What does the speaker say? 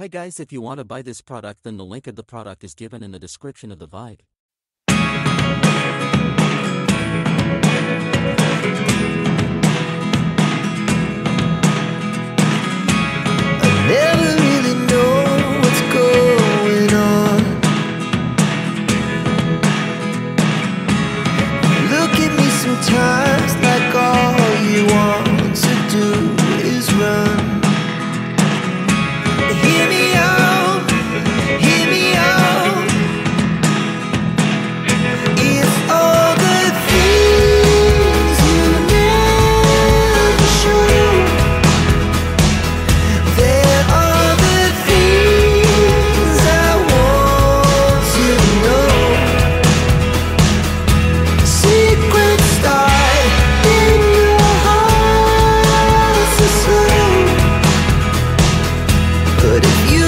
Hey guys, if you want to buy this product, then the link of the product is given in the description of the video. Sometimes, like, all you want to do is run. Hear me out, it's all the things you never show. They're all the things I want to know. Secrets but if you